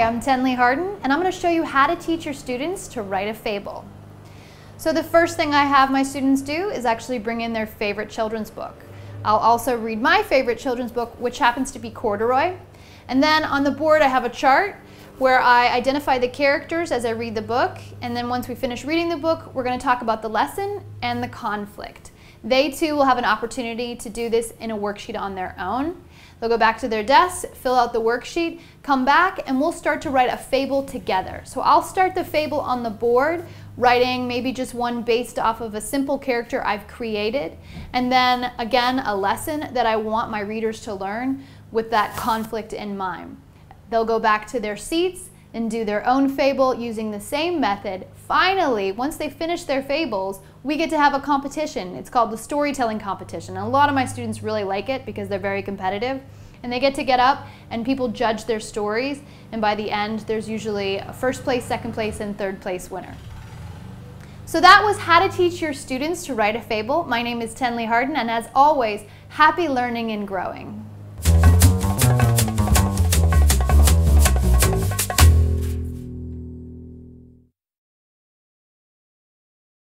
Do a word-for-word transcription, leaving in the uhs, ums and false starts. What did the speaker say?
Hi, I'm Tenley Hardin, and I'm going to show you how to teach your students to write a fable. So the first thing I have my students do is actually bring in their favorite children's book. I'll also read my favorite children's book, which happens to be Corduroy. And then on the board I have a chart where I identify the characters as I read the book, and then once we finish reading the book, we're going to talk about the lesson and the conflict. They too will have an opportunity to do this in a worksheet on their own. They'll go back to their desks, fill out the worksheet, come back, and we'll start to write a fable together. So I'll start the fable on the board, writing maybe just one based off of a simple character I've created, and then again a lesson that I want my readers to learn with that conflict in mind. They'll go back to their seats and do their own fable using the same method. Finally, once they finish their fables, we get to have a competition. It's called the storytelling competition. And a lot of my students really like it because they're very competitive. And they get to get up and people judge their stories. And by the end, there's usually a first place, second place, and third place winner. So that was how to teach your students to write a fable. My name is Tenley Hardin, and as always, happy learning and growing.